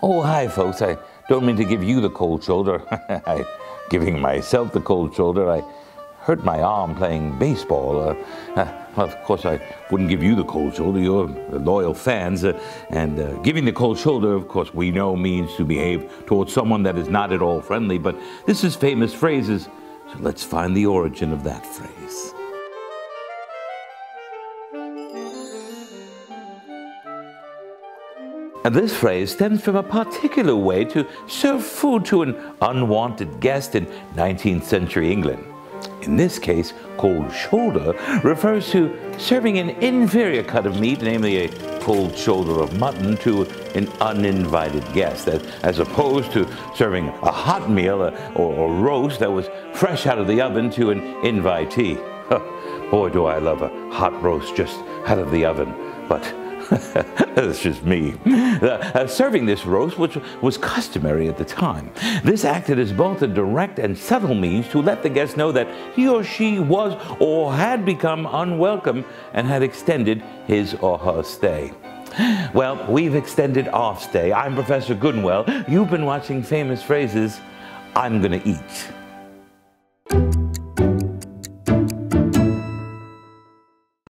Oh, hi, folks. I don't mean to give you the cold shoulder. I'm giving myself the cold shoulder. I hurt my arm playing baseball. Well, of course, I wouldn't give you the cold shoulder. You're loyal fans. And giving the cold shoulder, of course, we know means to behave towards someone that is not at all friendly. But this is Famous Phrases, so let's find the origin of that phrase. And this phrase stems from a particular way to serve food to an unwanted guest in 19th century England. In this case, cold shoulder refers to serving an inferior cut of meat, namely a cold shoulder of mutton, to an uninvited guest, as opposed to serving a hot meal or roast that was fresh out of the oven to an invitee. Oh, boy, do I love a hot roast just out of the oven, but that's just me. Serving this roast, which was customary at the time, this acted as both a direct and subtle means to let the guest know that he or she was or had become unwelcome and had extended his or her stay. Well, we've extended our stay. I'm Professor Good N' Well. You've been watching Famous Phrases. I'm gonna eat.